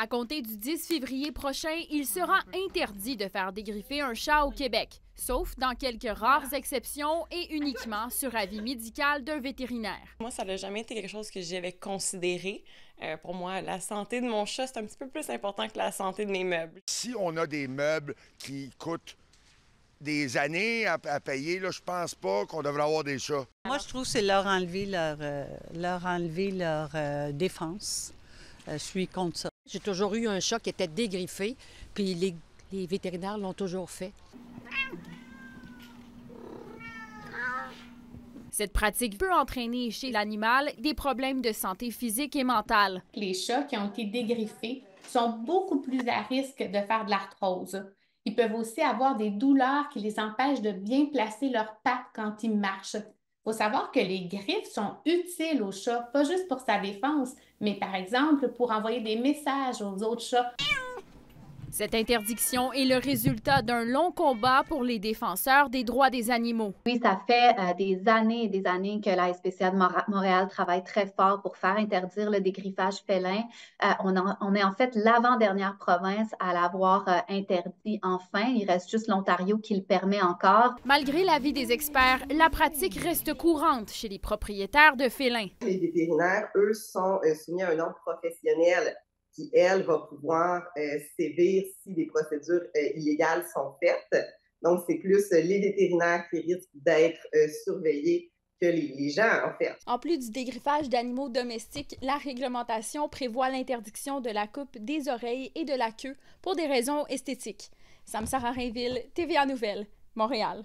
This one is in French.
À compter du 10 février prochain, il sera interdit de faire dégriffer un chat au Québec, sauf dans quelques rares exceptions et uniquement sur avis médical d'un vétérinaire. Moi, ça n'a jamais été quelque chose que j'avais considéré. Pour moi, la santé de mon chat, c'est un petit peu plus important que la santé de mes meubles. Si on a des meubles qui coûtent des années à payer, là, je pense pas qu'on devrait avoir des chats. Moi, je trouve que c'est leur enlever leur défense. Je suis contre ça. J'ai toujours eu un chat qui était dégriffé, puis les vétérinaires l'ont toujours fait. Cette pratique peut entraîner chez l'animal des problèmes de santé physique et mentale. Les chats qui ont été dégriffés sont beaucoup plus à risque de faire de l'arthrose. Ils peuvent aussi avoir des douleurs qui les empêchent de bien placer leurs pattes quand ils marchent. Il faut savoir que les griffes sont utiles au chat, pas juste pour sa défense, mais par exemple pour envoyer des messages aux autres chats. Cette interdiction est le résultat d'un long combat pour les défenseurs des droits des animaux. Oui, ça fait des années et des années que la SPCA de Montréal travaille très fort pour faire interdire le dégriffage félin. On est en fait l'avant-dernière province à l'avoir interdit enfin. Il reste juste l'Ontario qui le permet encore. Malgré l'avis des experts, la pratique reste courante chez les propriétaires de félins. Les vétérinaires, eux, sont soumis à un ordre professionnel qui, elle, va pouvoir sévir si des procédures illégales sont faites. Donc, c'est plus les vétérinaires qui risquent d'être surveillés que les gens, en fait. En plus du dégriffage d'animaux domestiques, la réglementation prévoit l'interdiction de la coupe des oreilles et de la queue pour des raisons esthétiques. Sam Sarah-Rainville, TVA Nouvelles, Montréal.